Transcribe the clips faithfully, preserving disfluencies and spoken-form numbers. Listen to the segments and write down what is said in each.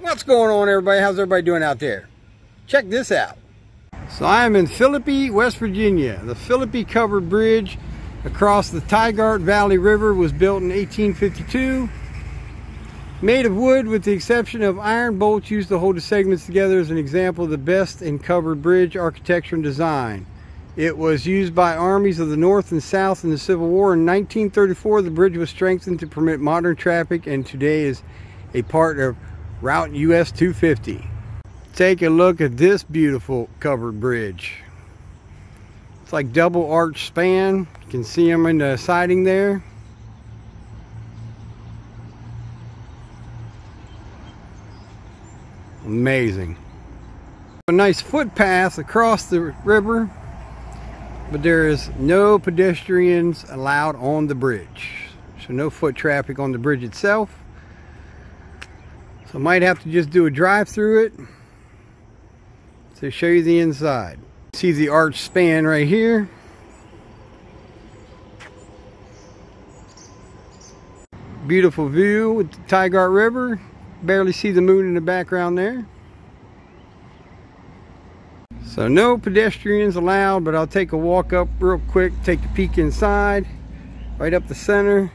What's going on, everybody? How's everybody doing out there? Check this out. So I am in Philippi, West Virginia. The Philippi Covered Bridge across the Tygart Valley River was built in eighteen fifty-two. Made of wood with the exception of iron bolts used to hold the segments together, as an example of the best in covered bridge architecture and design. It was used by armies of the North and South in the Civil War. In nineteen thirty-four, the bridge was strengthened to permit modern traffic and today is a part of Route U S two fifty. Take a look at this beautiful covered bridge. It's like double arch span. You can see them in the siding there. Amazing. A nice footpath across the river, but there is no pedestrians allowed on the bridge. So no foot traffic on the bridge itself. So I might have to just do a drive through it to show you the inside. See the arch span right here. Beautiful view with the Tygart River. Barely see the moon in the background there. So no pedestrians allowed, but I'll take a walk up real quick, take a peek inside, right up the center.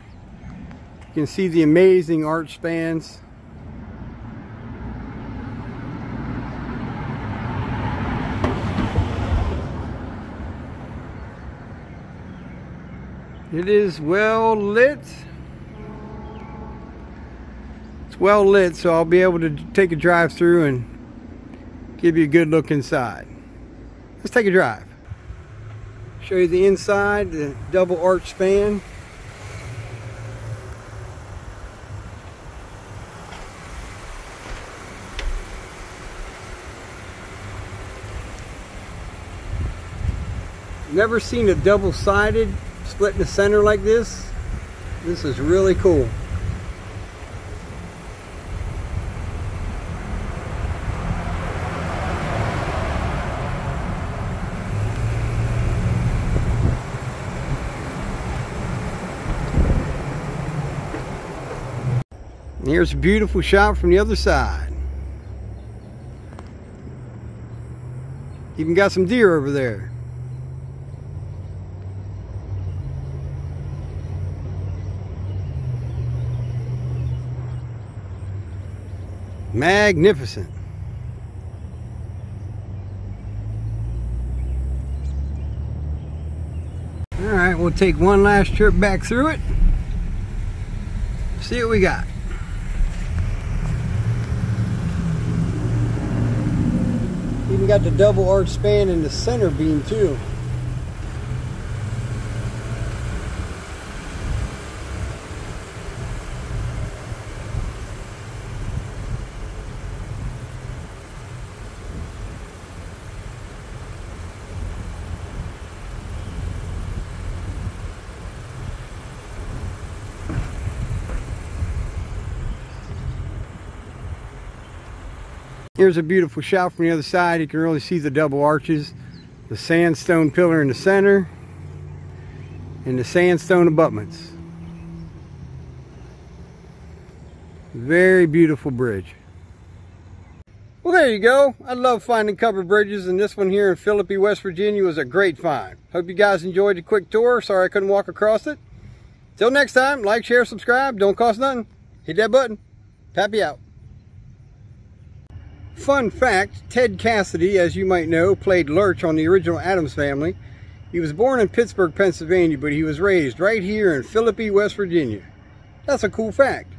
You can see the amazing arch spans. It is well lit. It's well lit, so I'll be able to take a drive through and give you a good look inside. Let's take a drive. Show you the inside, the double arch span. Never seen a double-sided split in the center like this. This is really cool. And here's a beautiful shot from the other side. Even got some deer over there. Magnificent. All right, we'll take one last trip back through it. See what we got. Even got the double arch span in the center beam too. Here's a beautiful shot from the other side. You can really see the double arches, the sandstone pillar in the center, and the sandstone abutments. Very beautiful bridge. Well, there you go. I love finding covered bridges, and this one here in Philippi, West Virginia was a great find. Hope you guys enjoyed the quick tour. Sorry I couldn't walk across it. Till next time, like, share, subscribe. Don't cost nothing. Hit that button. Pappy out. Fun fact, Ted Cassidy, as you might know, played Lurch on the original Addams Family. He was born in Pittsburgh, Pennsylvania, but he was raised right here in Philippi, West Virginia. That's a cool fact.